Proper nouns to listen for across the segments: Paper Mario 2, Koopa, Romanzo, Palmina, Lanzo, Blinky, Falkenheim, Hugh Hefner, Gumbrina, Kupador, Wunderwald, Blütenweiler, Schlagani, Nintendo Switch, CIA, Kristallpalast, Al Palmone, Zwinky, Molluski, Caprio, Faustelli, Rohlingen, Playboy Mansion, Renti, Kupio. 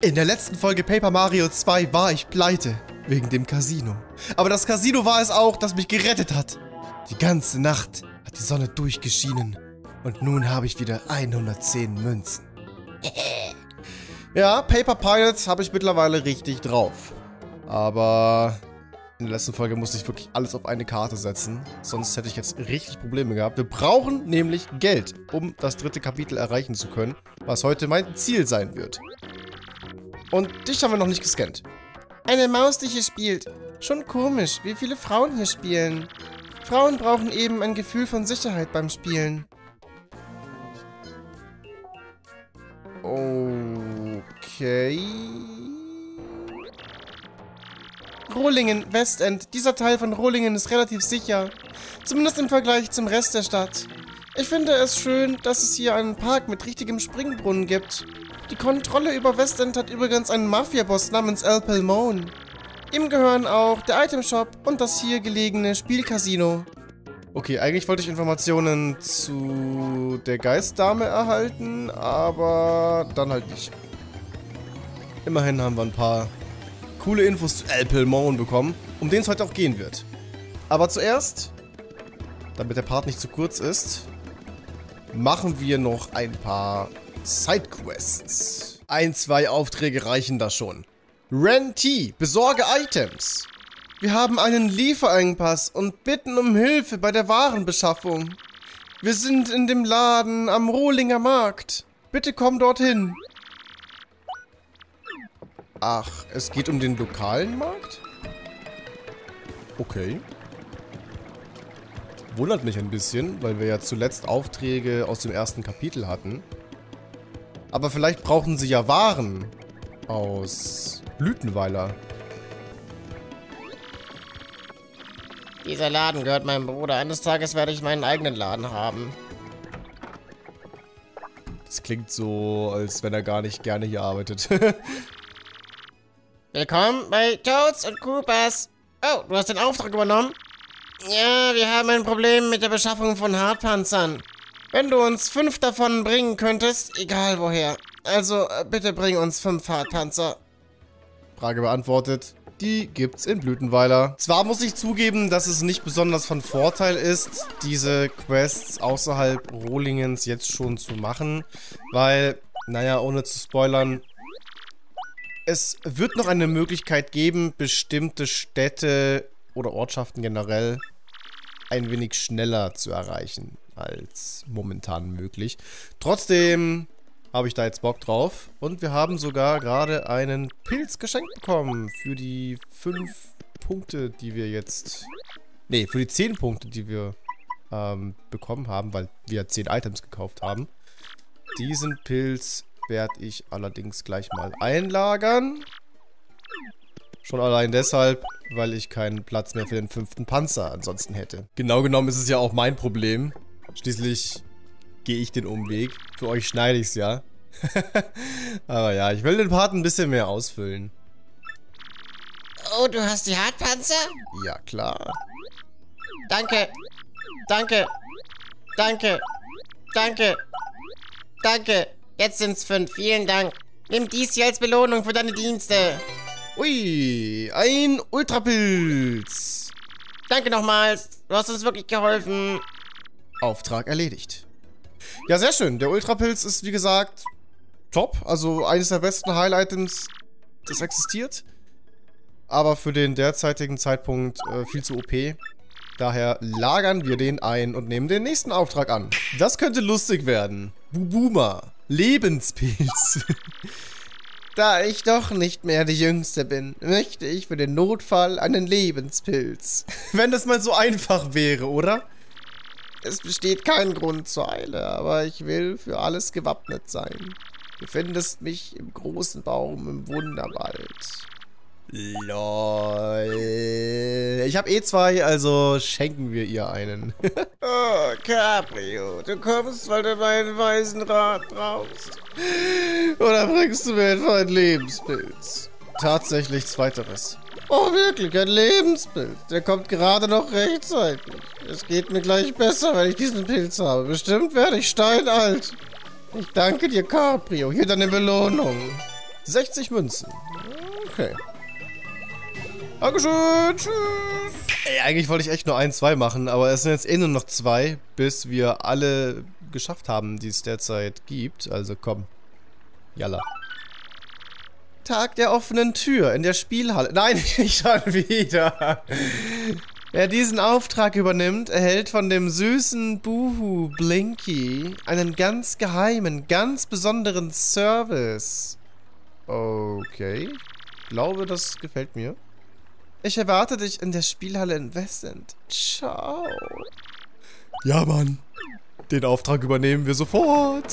In der letzten Folge Paper Mario 2 war ich pleite, wegen dem Casino. Aber das Casino war es auch, das mich gerettet hat. Die ganze Nacht hat die Sonne durchgeschienen und nun habe ich wieder 110 Münzen. Ja, Paper Pilots habe ich mittlerweile richtig drauf. Aber in der letzten Folge musste ich wirklich alles auf eine Karte setzen, sonst hätte ich jetzt richtig Probleme gehabt. Wir brauchen nämlich Geld, um das dritte Kapitel erreichen zu können, was heute mein Ziel sein wird. Und dich haben wir noch nicht gescannt. Eine Maus, die hier spielt. Schon komisch, wie viele Frauen hier spielen. Frauen brauchen eben ein Gefühl von Sicherheit beim Spielen. Okay. Rohlingen, Westend. Dieser Teil von Rohlingen ist relativ sicher. Zumindest im Vergleich zum Rest der Stadt. Ich finde es schön, dass es hier einen Park mit richtigem Springbrunnen gibt. Die Kontrolle über Westend hat übrigens einen Mafia-Boss namens Al Palmone. Ihm gehören auch der Itemshop und das hier gelegene Spielcasino. Okay, eigentlich wollte ich Informationen zu der Geistdame erhalten, aber dann halt nicht. Immerhin haben wir ein paar coole Infos zu Al Palmone bekommen, um den es heute auch gehen wird. Aber zuerst, damit der Part nicht zu kurz ist, machen wir noch ein paar Sidequests. 1, 2 Aufträge reichen da schon. Renti, besorge Items. Wir haben einen Lieferengpass und bitten um Hilfe bei der Warenbeschaffung. Wir sind in dem Laden am Rohlinger Markt. Bitte komm dorthin. Ach, es geht um den lokalen Markt? Okay. Wundert mich ein bisschen, weil wir ja zuletzt Aufträge aus dem ersten Kapitel hatten. Aber vielleicht brauchen sie ja Waren aus Blütenweiler. Dieser Laden gehört meinem Bruder. Eines Tages werde ich meinen eigenen Laden haben. Das klingt so, als wenn er gar nicht gerne hier arbeitet. Willkommen bei Toads und Koopas. Oh, du hast den Auftrag übernommen? Ja, wir haben ein Problem mit der Beschaffung von Hartpanzern. Wenn du uns 5 davon bringen könntest, egal woher. Also, bitte bring uns 5 Hartpanzer. Frage beantwortet. Die gibt's in Blütenweiler. Zwar muss ich zugeben, dass es nicht besonders von Vorteil ist, diese Quests außerhalb Rohlingens jetzt schon zu machen. Weil, naja, ohne zu spoilern, es wird noch eine Möglichkeit geben, bestimmte Städte oder Ortschaften generell ein wenig schneller zu erreichen als momentan möglich. Trotzdem habe ich da jetzt Bock drauf. Und wir haben sogar gerade einen Pilz geschenkt bekommen für die 5 Punkte, die wir jetzt... Ne, für die 10 Punkte, die wir bekommen haben, weil wir 10 Items gekauft haben. Diesen Pilz werde ich allerdings gleich mal einlagern. Schon allein deshalb, weil ich keinen Platz mehr für den 5. Panzer ansonsten hätte. Genau genommen ist es ja auch mein Problem. Schließlich gehe ich den Umweg. Für euch schneide ich es ja. Aber ja, ich will den Part ein bisschen mehr ausfüllen. Oh, du hast die Hartpanzer? Ja, klar. Danke. Danke. Danke. Danke. Danke. Jetzt sind's 5. Vielen Dank. Nimm dies hier als Belohnung für deine Dienste. Ui, ein Ultrapilz. Danke nochmals. Du hast uns wirklich geholfen. Auftrag erledigt. Ja, sehr schön. Der Ultrapilz ist, wie gesagt, top. Also eines der besten Heil-Items, das existiert. Aber für den derzeitigen Zeitpunkt viel zu OP. Daher lagern wir den ein und nehmen den nächsten Auftrag an. Das könnte lustig werden. Bubuma. Lebenspilz. Da ich doch nicht mehr die Jüngste bin, möchte ich für den Notfall einen Lebenspilz. Wenn das mal so einfach wäre, oder? Es besteht kein Grund zur Eile, aber ich will für alles gewappnet sein. Du findest mich im großen Baum im Wunderwald. LOL. Ich habe E2, also schenken wir ihr einen. Oh, Caprio, du kommst, weil du meinen weißen Rat brauchst. Oder bringst du mir etwa ein Lebenspilz? Tatsächlich zweiteres. Oh, wirklich, ein Lebenspilz. Der kommt gerade noch rechtzeitig. Es geht mir gleich besser, wenn ich diesen Pilz habe. Bestimmt werde ich steinalt. Ich danke dir, Caprio. Hier deine Belohnung. 60 Münzen. Okay. Dankeschön. Tschüss. Ey, eigentlich wollte ich echt nur 1, 2 machen, aber es sind jetzt eh nur noch 2, bis wir alle geschafft haben, die es derzeit gibt. Also komm. Jalla. Tag der offenen Tür in der Spielhalle. Nein, nicht schon wieder. Wer diesen Auftrag übernimmt, erhält von dem süßen Buhu Blinky einen ganz geheimen, ganz besonderen Service. Okay. Ich glaube, das gefällt mir. Ich erwarte dich in der Spielhalle in Westend. Ciao. Ja, Mann. Den Auftrag übernehmen wir sofort.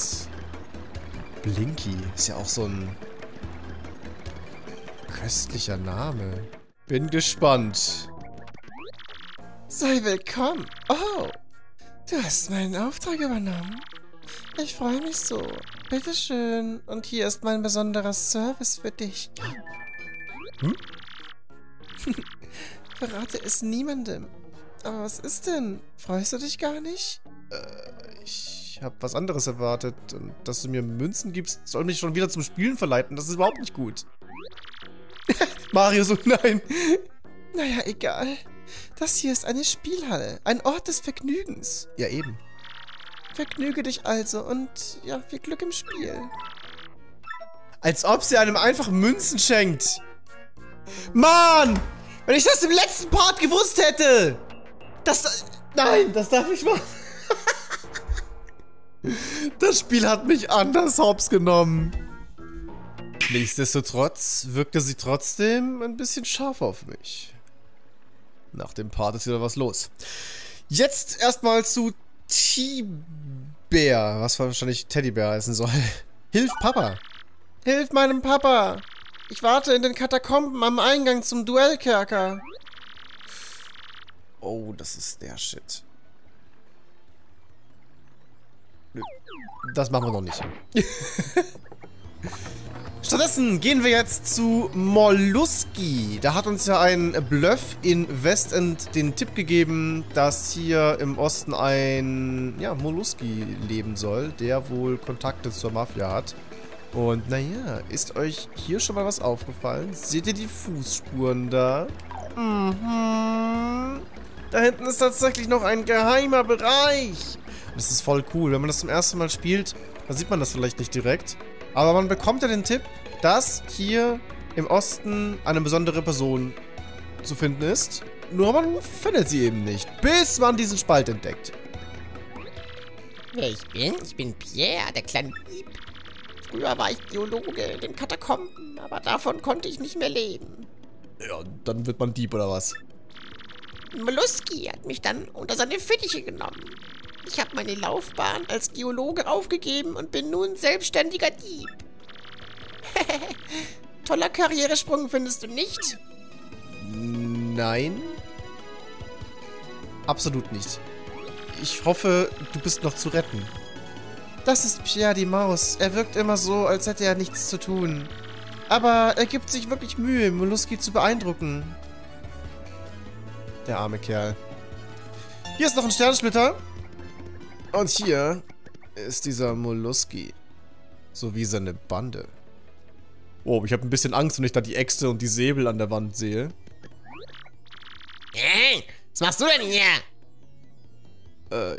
Blinky ist ja auch so ein köstlicher Name. Bin gespannt. Sei willkommen. Oh, du hast meinen Auftrag übernommen. Ich freue mich so. Bitteschön. Und hier ist mein besonderer Service für dich. Hm? Verrate es niemandem. Aber was ist denn? Freust du dich gar nicht? Ich habe was anderes erwartet. Und dass du mir Münzen gibst, soll mich schon wieder zum Spielen verleiten. Das ist überhaupt nicht gut. Mario so, nein. Naja, egal. Das hier ist eine Spielhalle. Ein Ort des Vergnügens. Ja, eben. Vergnüge dich also und ja, viel Glück im Spiel. Als ob sie einem einfach Münzen schenkt. Mann! Wenn ich das im letzten Part gewusst hätte! Das... Nein, das darf ich machen. Das Spiel hat mich anders hops genommen. Nichtsdestotrotz wirkte sie trotzdem ein bisschen scharf auf mich. Nach dem Part ist wieder was los. Jetzt erstmal zu T-Bär. Was wahrscheinlich Teddybär heißen soll. Hilf Papa! Hilf meinem Papa! Ich warte in den Katakomben am Eingang zum Duellkerker. Oh, das ist der Shit. Nö, das machen wir noch nicht. Stattdessen gehen wir jetzt zu Molluski. Da hat uns ja ein Bluff in Westend den Tipp gegeben, dass hier im Osten ein Molluski leben soll, der wohl Kontakte zur Mafia hat. Und naja, ist euch hier schon mal was aufgefallen? Seht ihr die Fußspuren da? Mhm. Da hinten ist tatsächlich noch ein geheimer Bereich. Das ist voll cool. Wenn man das zum ersten Mal spielt, dann sieht man das vielleicht nicht direkt. Aber man bekommt ja den Tipp, dass hier im Osten eine besondere Person zu finden ist. Nur man findet sie eben nicht, bis man diesen Spalt entdeckt. Wer ich bin? Ich bin Pierre, der kleine Dieb. Früher war ich Biologe in den Katakomben, aber davon konnte ich nicht mehr leben. Ja, dann wird man Dieb, oder was? Molluski hat mich dann unter seine Fittiche genommen. Ich habe meine Laufbahn als Geologe aufgegeben und bin nun selbstständiger Dieb. Toller Karrieresprung, findest du nicht? Nein. Absolut nicht. Ich hoffe, du bist noch zu retten. Das ist Pierre die Maus. Er wirkt immer so, als hätte er nichts zu tun. Aber er gibt sich wirklich Mühe, Molluski zu beeindrucken. Der arme Kerl. Hier ist noch ein Sternsplitter. Und hier ist dieser Molluski. Sowie seine Bande. Oh, ich habe ein bisschen Angst, wenn ich da die Äxte und die Säbel an der Wand sehe. Hey, was machst du denn hier?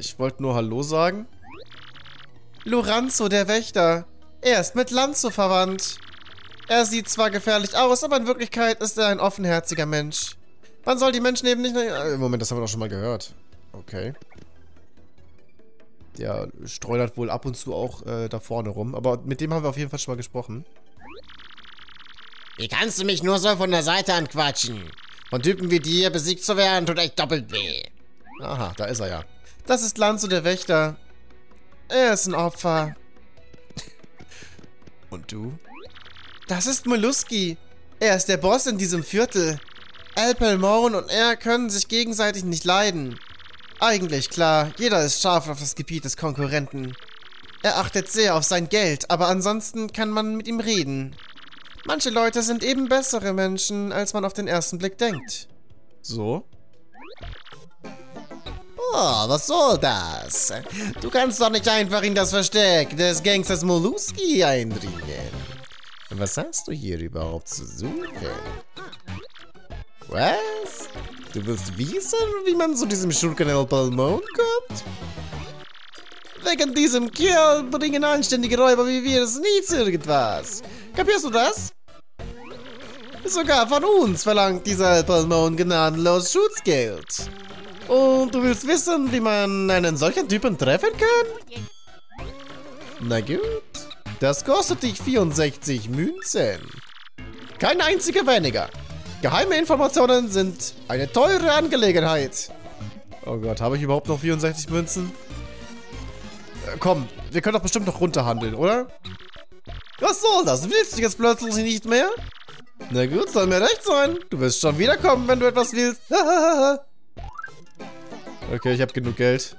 Ich wollte nur Hallo sagen. Lorenzo, der Wächter. Er ist mit Lanzo verwandt. Er sieht zwar gefährlich aus, aber in Wirklichkeit ist er ein offenherziger Mensch. Man soll die Menschen eben nicht... Moment, das haben wir doch schon mal gehört. Okay. Der streunert wohl ab und zu auch da vorne rum. Aber mit dem haben wir auf jeden Fall schon mal gesprochen. Wie kannst du mich nur so von der Seite anquatschen? Von Typen wie dir besiegt zu werden tut echt doppelt weh. Aha, da ist er ja. Das ist Lanzo, der Wächter. Er ist ein Opfer. Und du? Das ist Molluski. Er ist der Boss in diesem Viertel. Al Palmone und er können sich gegenseitig nicht leiden. Eigentlich klar, jeder ist scharf auf das Gebiet des Konkurrenten. Er achtet sehr auf sein Geld, aber ansonsten kann man mit ihm reden. Manche Leute sind eben bessere Menschen, als man auf den ersten Blick denkt. So? Oh, was soll das? Du kannst doch nicht einfach in das Versteck des Gangsters Molluski eindringen. Was hast du hier überhaupt zu suchen? Was? Du willst wissen, wie man zu diesem Schurken Al Palmone kommt? Wegen diesem Kerl bringen anständige Räuber wie wir es nichts irgendwas. Kapierst du das? Sogar von uns verlangt dieser Al Palmone gnadenlos Schutzgeld. Und du willst wissen, wie man einen solchen Typen treffen kann? Na gut. Das kostet dich 64 Münzen. Kein einziger weniger. Geheime Informationen sind eine teure Angelegenheit. Oh Gott, habe ich überhaupt noch 64 Münzen? Komm, wir können doch bestimmt noch runterhandeln, oder? Was soll das? Willst du jetzt plötzlich nicht mehr? Na gut, soll mir recht sein. Du wirst schon wiederkommen, wenn du etwas willst. Okay, ich habe genug Geld.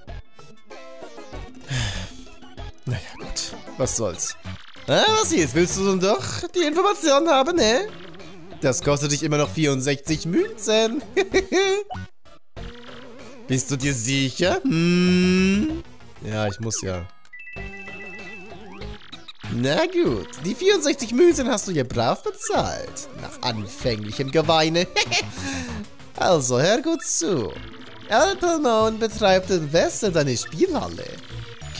Naja, gut. Was soll's? Was jetzt? Willst du denn doch die Informationen haben, ne? Das kostet dich immer noch 64 Münzen. Bist du dir sicher? Hm? Ja, ich muss ja. Na gut, die 64 Münzen hast du hier brav bezahlt. Nach anfänglichem Geweine. Also, hör gut zu. Al Palmone betreibt im Westen eine Spielhalle.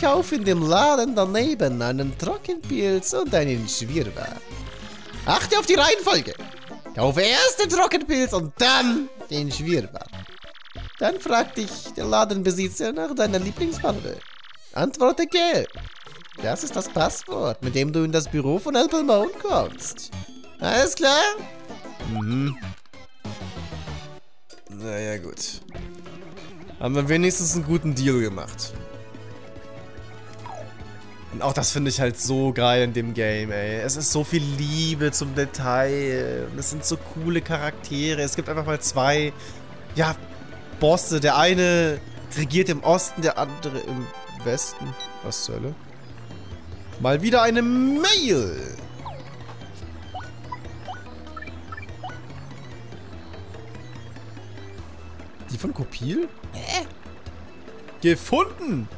Kauf in dem Laden daneben einen Trockenpilz und einen Schwirrer. Achte auf die Reihenfolge. Kaufe erst den Trockenpilz und dann den Schwirrer. Dann fragt dich der Ladenbesitzer nach deiner Lieblingsfarbe. Antworte gelb. Das ist das Passwort, mit dem du in das Büro von Al Palmone kommst. Alles klar? Mhm. Naja, gut. Haben wir wenigstens einen guten Deal gemacht. Und auch das finde ich halt so geil in dem Game, ey. Es ist so viel Liebe zum Detail. Es sind so coole Charaktere. Es gibt einfach mal zwei, ja, Bosse. Der eine regiert im Osten, der andere im Westen. Was zur Hölle? Mal wieder eine Mail! Die von Kupil? Hä? Gefunden!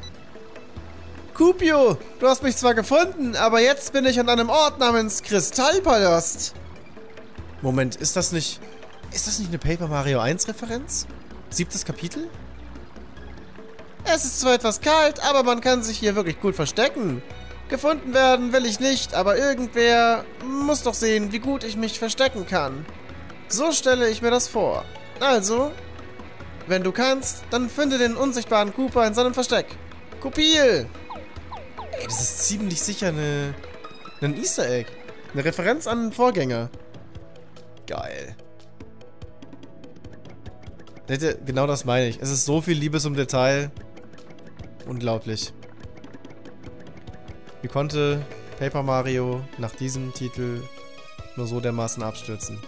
Kupio, du hast mich zwar gefunden, aber jetzt bin ich an einem Ort namens Kristallpalast. Moment, ist das nicht eine Paper Mario 1 Referenz? 7. Kapitel? Es ist zwar etwas kalt, aber man kann sich hier wirklich gut verstecken. Gefunden werden will ich nicht, aber irgendwer muss doch sehen, wie gut ich mich verstecken kann. So stelle ich mir das vor. Also, wenn du kannst, dann finde den unsichtbaren Cooper in seinem Versteck. Kupil! Ey, das ist ziemlich sicher ein Easter Egg. Eine Referenz an den Vorgänger. Geil. Genau das meine ich. Es ist so viel Liebe zum Detail. Unglaublich. Wie konnte Paper Mario nach diesem Titel nur so dermaßen abstürzen?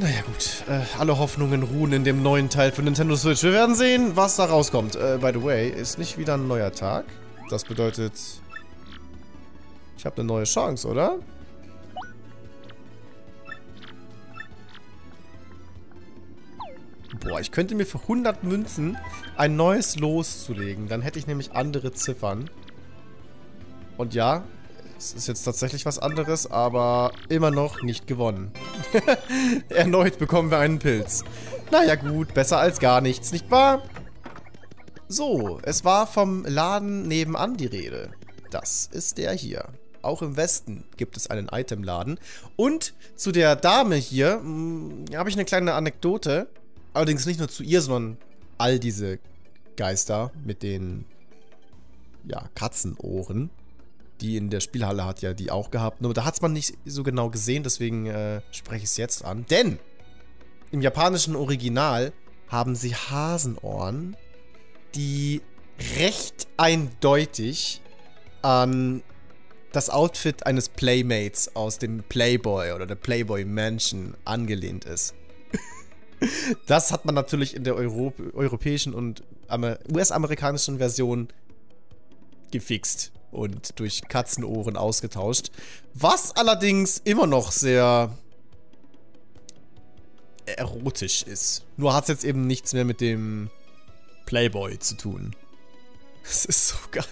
Naja gut, alle Hoffnungen ruhen in dem neuen Teil für Nintendo Switch. Wir werden sehen, was da rauskommt. By the way, ist nicht wieder ein neuer Tag. Das bedeutet, ich habe eine neue Chance, oder? Boah, ich könnte mir für 100 Münzen ein neues Los zulegen. Dann hätte ich nämlich andere Ziffern. Und ja, es ist jetzt tatsächlich was anderes, aber immer noch nicht gewonnen. Erneut bekommen wir einen Pilz. Naja gut, besser als gar nichts, nicht wahr? So, es war vom Laden nebenan die Rede. Das ist der hier. Auch im Westen gibt es einen Itemladen. Und zu der Dame hier habe ich eine kleine Anekdote. Allerdings nicht nur zu ihr, sondern all diese Geister mit den, ja, Katzenohren. Die in der Spielhalle hat ja die auch gehabt. Nur da hat es man nicht so genau gesehen, deswegen spreche ich es jetzt an. Denn im japanischen Original haben sie Hasenohren, die recht eindeutig an das Outfit eines Playmates aus dem Playboy oder der Playboy Mansion angelehnt ist. Das hat man natürlich in der europäischen und US-amerikanischen Version gefixt und durch Katzenohren ausgetauscht. Was allerdings immer noch sehr erotisch ist. Nur hat es jetzt eben nichts mehr mit dem Playboy zu tun. Das ist so geil.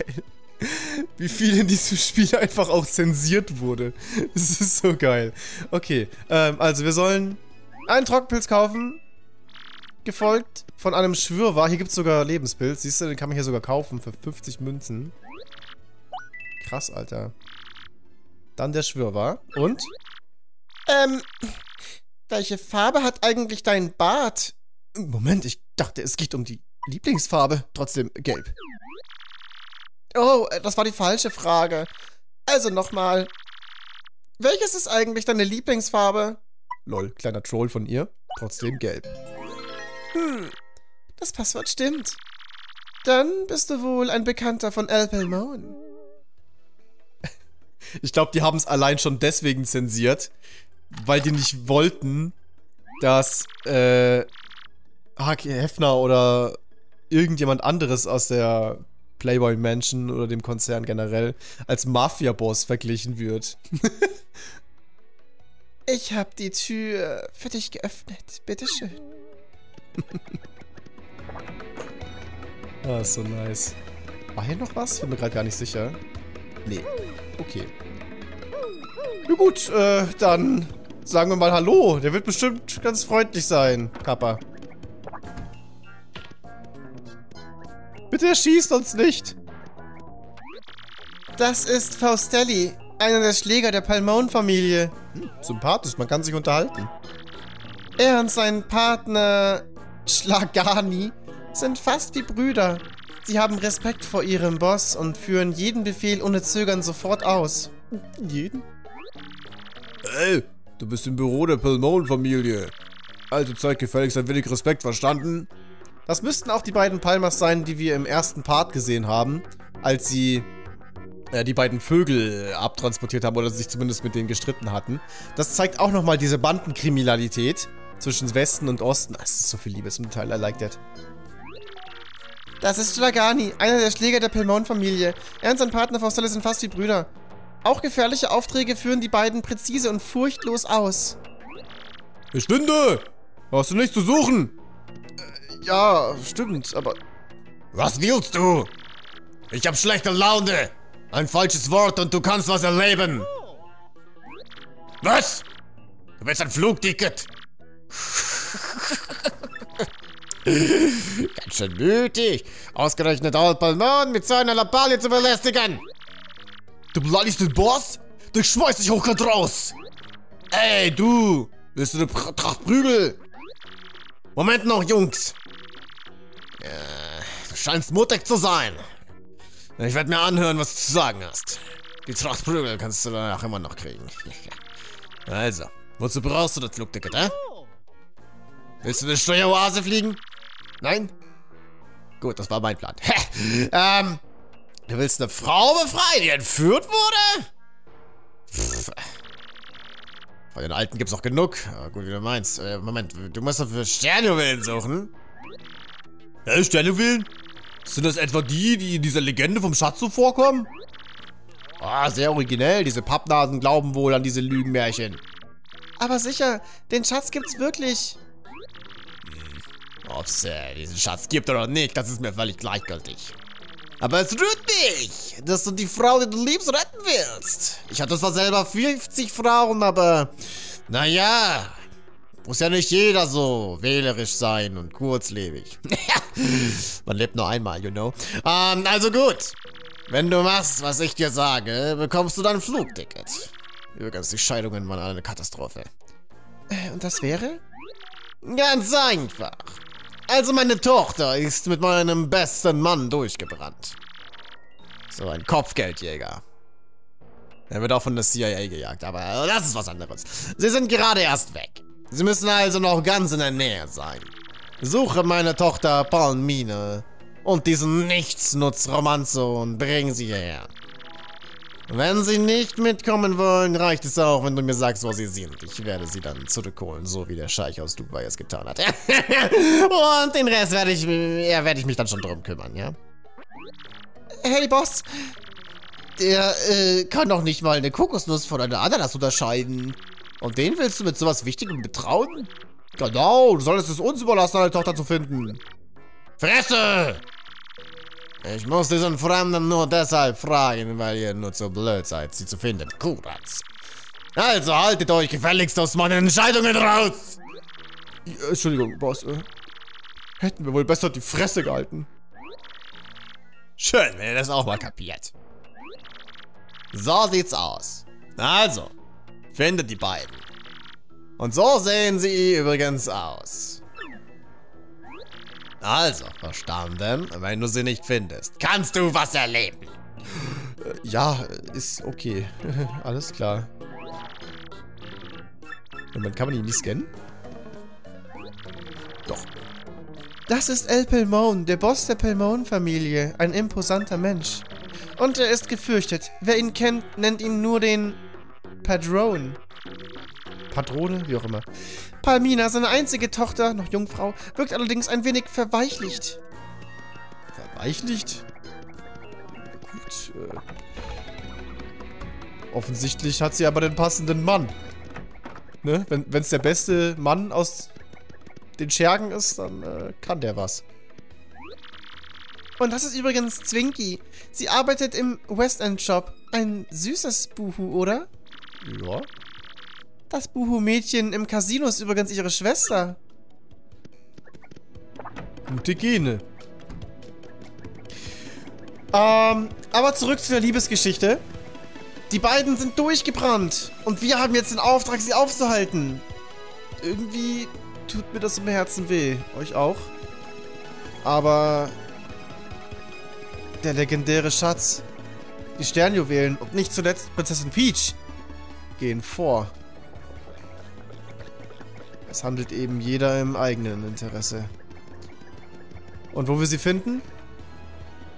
Wie viel in diesem Spiel einfach auch zensiert wurde. Das ist so geil. Okay, also wir sollen einen Trockenpilz kaufen. Gefolgt von einem Schwirrwar. Hier gibt es sogar Lebenspilz. Siehst du, den kann man hier sogar kaufen für 50 Münzen. Krass, Alter. Dann der Schwirrwar. Und? Welche Farbe hat eigentlich dein Bart? Moment, ich dachte, es geht um die Lieblingsfarbe. Trotzdem gelb. Oh, das war die falsche Frage. Also nochmal. Welches ist eigentlich deine Lieblingsfarbe? Lol, kleiner Troll von ihr. Trotzdem gelb. Hm, das Passwort stimmt. Dann bist du wohl ein Bekannter von Al Palmone. Ich glaube, die haben es allein schon deswegen zensiert, weil die nicht wollten, dass Hugh Hefner oder irgendjemand anderes aus der Playboy Mansion oder dem Konzern generell als Mafia-Boss verglichen wird. Ich habe die Tür für dich geöffnet. Bitteschön. Ah, ist so nice. War hier noch was? Bin mir gerade gar nicht sicher. Nee. Okay. Na gut, dann sagen wir mal Hallo. Der wird bestimmt ganz freundlich sein, Kappa. Bitte schießt uns nicht. Das ist Faustelli, einer der Schläger der Palmone-Familie. Hm, sympathisch, man kann sich unterhalten. Er und sein Partner Schlagani sind fast wie Brüder. Sie haben Respekt vor ihrem Boss und führen jeden Befehl ohne Zögern sofort aus. Jeden? Hey, du bist im Büro der Palmone-Familie. Also zeig gefälligst ein wenig Respekt, verstanden? Das müssten auch die beiden Palmas sein, die wir im ersten Part gesehen haben, als sie die beiden Vögel abtransportiert haben oder sich zumindest mit denen gestritten hatten. Das zeigt auch nochmal diese Bandenkriminalität zwischen Westen und Osten. Es ist so viel Liebes im Teil, I like that. Das ist Schlagani, einer der Schläger der Palmone-Familie. Er und sein Partner Faustelle sind fast wie Brüder. Auch gefährliche Aufträge führen die beiden präzise und furchtlos aus. Ich stünde! Hast du nichts zu suchen? Ja, stimmt, aber... Was willst du? Ich hab schlechte Laune! Ein falsches Wort und du kannst was erleben! Was? Du willst ein Flugticket? Ganz schön mütig, ausgerechnet Al Palmone mit so einer Lappalie zu belästigen. Du beleidigst den Boss? Ich schmeiß dich hochkant raus. Ey, du, willst du eine Tracht Prügel? Moment noch, Jungs. Du scheinst mutig zu sein. Ich werde mir anhören, was du zu sagen hast. Die Tracht Prügel kannst du danach immer noch kriegen. Also, wozu brauchst du das Flugticket, hä? Willst du eine Steueroase fliegen? Nein? Gut, das war mein Plan. Du willst eine Frau befreien, die entführt wurde? Pff. Von den Alten gibt's auch genug. Ja, gut, wie du meinst. Moment, du musst doch für Sternjuwelen suchen. Hä, Sternjuwelen? Sind das etwa die, die in dieser Legende vom Schatz so vorkommen? Ah, sehr originell. Diese Pappnasen glauben wohl an diese Lügenmärchen. Aber sicher, den Schatz gibt's wirklich. Ob's diesen Schatz gibt oder nicht, das ist mir völlig gleichgültig. Aber es rührt mich, dass du die Frau, die du liebst, retten willst. Ich hatte zwar selber 50 Frauen, aber... Naja, muss ja nicht jeder so wählerisch sein und kurzlebig. Man lebt nur einmal, you know. Also gut, wenn du machst, was ich dir sage, bekommst du dein Flugticket. Übrigens, die Scheidungen waren eine Katastrophe. Und das wäre? Ganz einfach. Also meine Tochter ist mit meinem besten Mann durchgebrannt. So ein Kopfgeldjäger. Er wird auch von der CIA gejagt, aber das ist was anderes. Sie sind gerade erst weg. Sie müssen also noch ganz in der Nähe sein. Suche meine Tochter Palmina und diesen Nichtsnutz Romanzo und bring sie hierher. Wenn sie nicht mitkommen wollen, reicht es auch, wenn du mir sagst, wo sie sind. Ich werde sie dann zurückholen, so wie der Scheich aus Dubai es getan hat. Und den Rest werde ich mich dann schon drum kümmern, ja? Hey, Boss. Der kann doch nicht mal eine Kokosnuss von einer Ananas unterscheiden. Und den willst du mit sowas Wichtigem betrauen? Genau, du solltest es uns überlassen, deine Tochter zu finden. Fresse! Ich muss diesen Fremden nur deshalb fragen, weil ihr nur zu blöd seid, sie zu finden. Kuratz. Also haltet euch gefälligst aus meinen Entscheidungen raus! Ja, Entschuldigung, Boss. Hätten wir wohl besser die Fresse gehalten. Schön, wenn ihr das auch mal kapiert. So sieht's aus. Also, findet die beiden. Und so sehen sie übrigens aus. Also, verstanden, wenn du sie nicht findest, kannst du was erleben. Ja, ist okay. Alles klar. Kann man ihn nicht scannen? Doch. Das ist Al Palmone, der Boss der Palmone-Familie. Ein imposanter Mensch. Und er ist gefürchtet. Wer ihn kennt, nennt ihn nur den Padron. Patrone, wie auch immer. Palmina, seine einzige Tochter, noch Jungfrau, wirkt allerdings ein wenig verweichlicht. Verweichlicht? Gut. Offensichtlich hat sie aber den passenden Mann. Ne? Wenn es der beste Mann aus den Schergen ist, dann kann der was. Und das ist übrigens Zwinky. Sie arbeitet im West End Shop. Ein süßes Buhu, oder? Ja. Das Buhu-Mädchen im Casino ist übrigens ihre Schwester. Gute Gene. Aber zurück zu der Liebesgeschichte. Die beiden sind durchgebrannt. Und wir haben jetzt den Auftrag, sie aufzuhalten. Irgendwie tut mir das im Herzen weh. Euch auch. Aber der legendäre Schatz, die Sternjuwelen und nicht zuletzt Prinzessin Peach gehen vor. Es handelt eben jeder im eigenen Interesse. Und wo wir sie finden?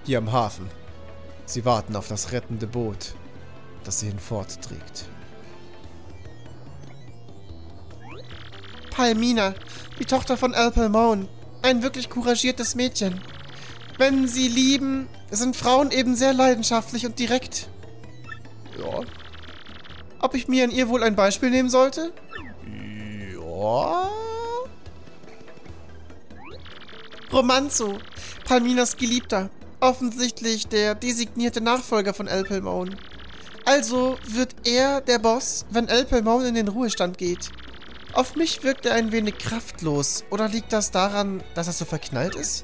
Hier am Hafen. Sie warten auf das rettende Boot, das sie hinfortträgt. Palmina, die Tochter von Al Palmone, ein wirklich couragiertes Mädchen. Wenn sie lieben, sind Frauen eben sehr leidenschaftlich und direkt. Ja. Ob ich mir an ihr wohl ein Beispiel nehmen sollte? Ja. Romanzo, Palminas Geliebter, offensichtlich der designierte Nachfolger von Al Palmone. Also wird er der Boss, wenn Al Palmone in den Ruhestand geht. Auf mich wirkt er ein wenig kraftlos. Oder liegt das daran, dass er so verknallt ist?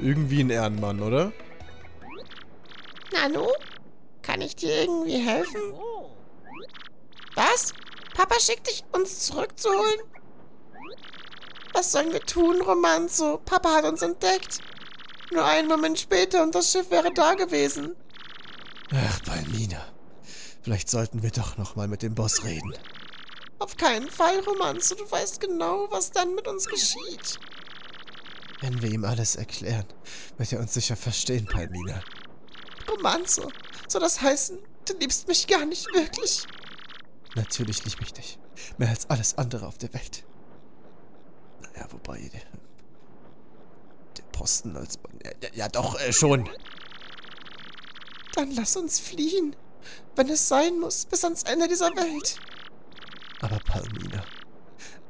Irgendwie ein Ehrenmann, oder? Nanu? Kann ich dir irgendwie helfen? Was? Papa schickt dich, uns zurückzuholen? Was sollen wir tun, Romanzo? Papa hat uns entdeckt. Nur einen Moment später und das Schiff wäre da gewesen. Ach, Palmina. Vielleicht sollten wir doch nochmal mit dem Boss reden. Auf keinen Fall, Romanzo. Du weißt genau, was dann mit uns geschieht. Wenn wir ihm alles erklären, wird er uns sicher verstehen, Palmina. Romanzo, soll das heißen, du liebst mich gar nicht wirklich? Natürlich liebe ich dich. Mehr als alles andere auf der Welt. Naja, wobei der Posten als... Ja doch, schon. Dann lass uns fliehen, wenn es sein muss, bis ans Ende dieser Welt. Aber Palmina,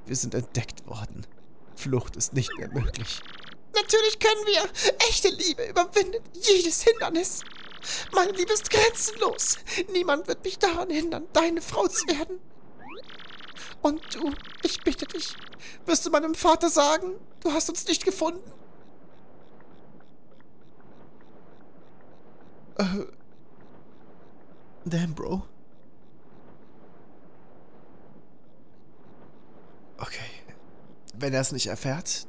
wir sind entdeckt worden. Flucht ist nicht mehr möglich. Natürlich können wir. Echte Liebe überwindet jedes Hindernis. Meine Liebe ist grenzenlos. Niemand wird mich daran hindern, deine Frau zu werden. Und du, ich bitte dich, wirst du meinem Vater sagen, du hast uns nicht gefunden? Damn, Bro. Okay. Wenn er es nicht erfährt.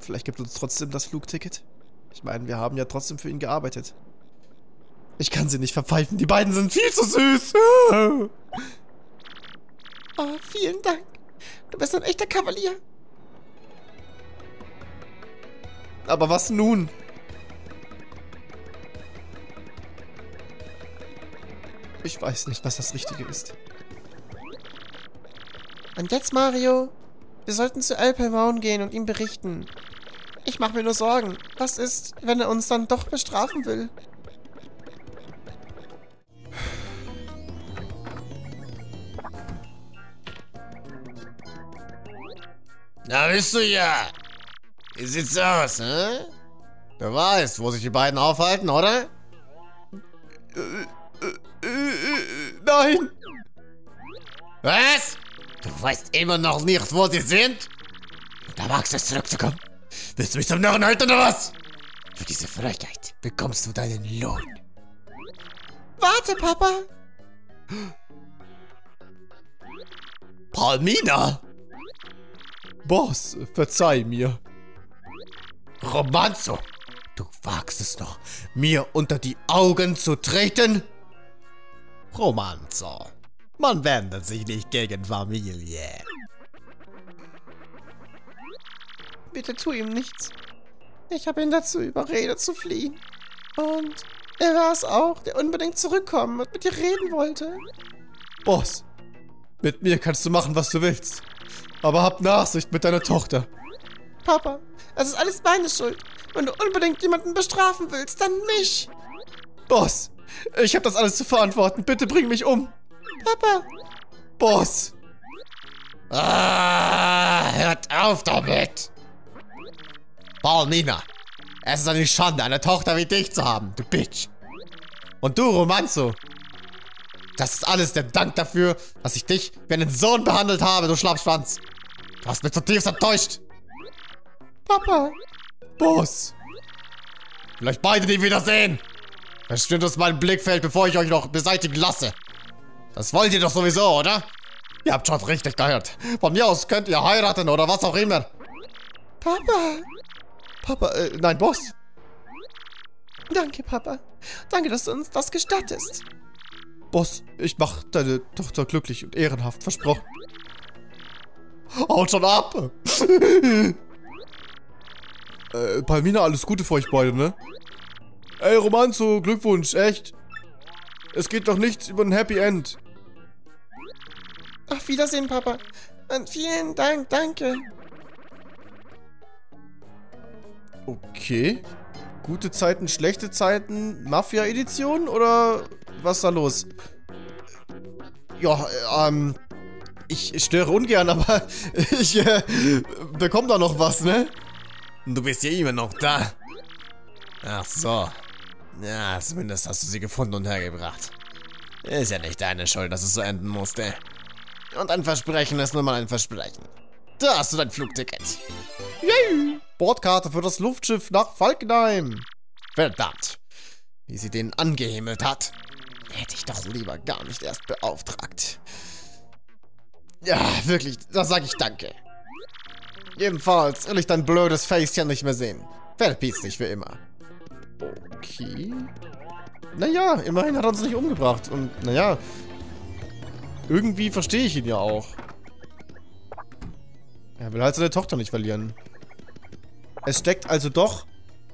Vielleicht gibt uns trotzdem das Flugticket. Ich meine, wir haben ja trotzdem für ihn gearbeitet. Ich kann sie nicht verpfeifen. Die beiden sind viel zu süß. Oh, vielen Dank. Du bist ein echter Kavalier. Aber was nun? Ich weiß nicht, was das Richtige ist. Und jetzt, Mario? Wir sollten zu Al Palmone gehen und ihm berichten. Ich mache mir nur Sorgen. Was ist, wenn er uns dann doch bestrafen will? Na, bist du ja! Wie sieht's aus, hä? Du weißt, wo sich die beiden aufhalten, oder? Nein! Was? Du weißt immer noch nicht, wo sie sind? Da magst du es zurückzukommen? Willst du mich zum Narren halten, oder was? Für diese Frechheit bekommst du deinen Lohn. Warte, Papa! Palmina! Boss, verzeih mir. Romanzo, du wagst es noch, mir unter die Augen zu treten? Romanzo, man wendet sich nicht gegen Familie. Bitte tu ihm nichts. Ich habe ihn dazu überredet zu fliehen. Und er war es auch, der unbedingt zurückkommen und mit dir reden wollte. Boss, mit mir kannst du machen, was du willst. Aber hab Nachsicht mit deiner Tochter. Papa, es ist alles meine Schuld. Wenn du unbedingt jemanden bestrafen willst, dann mich. Boss, ich hab das alles zu verantworten. Bitte bring mich um. Papa. Boss. Ah, hört auf damit. Palmina, es ist eine Schande, eine Tochter wie dich zu haben, du Bitch. Und du, Romanzo. Das ist alles der Dank dafür, dass ich dich wie einen Sohn behandelt habe, du Schlappschwanz. Du hast mich zutiefst enttäuscht. Papa. Boss. Vielleicht beide die wiedersehen. Verschwindet aus meinem Blickfeld, bevor ich euch noch beseitigen lasse. Das wollt ihr doch sowieso, oder? Ihr habt schon richtig gehört. Von mir aus könnt ihr heiraten oder was auch immer. Papa. Papa, nein, Boss. Danke, Papa. Danke, dass du uns das gestattest. Boss, ich mach deine Tochter glücklich und ehrenhaft, versprochen. Haut schon ab! Palmina, alles Gute für euch beide, ne? Ey, Romanzo, Glückwunsch, echt. Es geht doch nichts über ein Happy End. Auf Wiedersehen, Papa. Und vielen Dank, danke. Okay. Gute Zeiten, schlechte Zeiten, Mafia-Edition oder... Was ist da los? Ja, ich störe ungern, aber ich bekomme da noch was, ne? Du bist ja immer noch da. Ach so. Ja, zumindest hast du sie gefunden und hergebracht. Ist ja nicht deine Schuld, dass es so enden musste. Und ein Versprechen ist nun mal ein Versprechen. Da hast du dein Flugticket. Yay! Bordkarte für das Luftschiff nach Falkenheim. Verdammt. Wie sie den angehimmelt hat. Hätte ich doch lieber gar nicht erst beauftragt. Ja, wirklich, da sage ich danke. Jedenfalls will ich dein blödes Facchen nicht mehr sehen. Verpiss dich für immer. Okay. Naja, immerhin hat er uns nicht umgebracht. Und naja, irgendwie verstehe ich ihn ja auch. Er will halt seine Tochter nicht verlieren. Es steckt also doch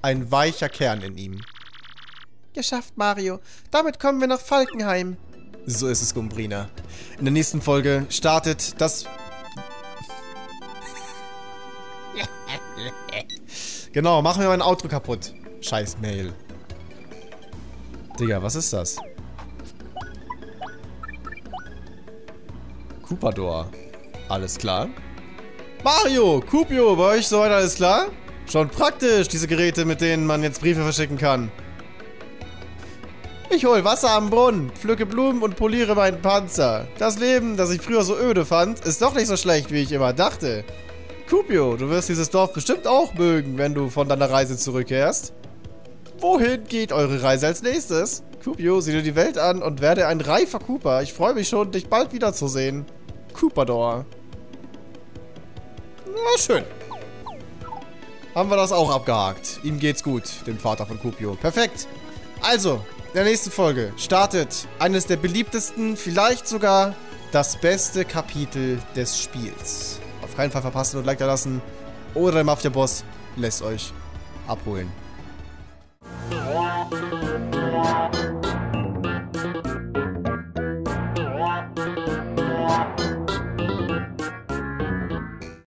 ein weicher Kern in ihm. Geschafft, Mario. Damit kommen wir nach Falkenheim. So ist es, Gumbrina. In der nächsten Folge startet das... Genau, machen wir mein Outro kaputt. Scheiß Mail. Digga, was ist das? Kupador. Alles klar? Mario, Kupio, bei euch soweit alles klar? Schon praktisch, diese Geräte, mit denen man jetzt Briefe verschicken kann. Ich hol Wasser am Brunnen, pflücke Blumen und poliere meinen Panzer. Das Leben, das ich früher so öde fand, ist doch nicht so schlecht, wie ich immer dachte. Kupio, du wirst dieses Dorf bestimmt auch mögen, wenn du von deiner Reise zurückkehrst. Wohin geht eure Reise als nächstes? Kupio, sieh dir die Welt an und werde ein reifer Cooper. Ich freue mich schon, dich bald wiederzusehen. Kupador. Na schön. Haben wir das auch abgehakt. Ihm geht's gut, dem Vater von Kupio. Perfekt. Also... In der nächsten Folge startet eines der beliebtesten, vielleicht sogar das beste Kapitel des Spiels. Auf keinen Fall verpassen und Like da lassen. Oder der Mafia-Boss lässt euch abholen.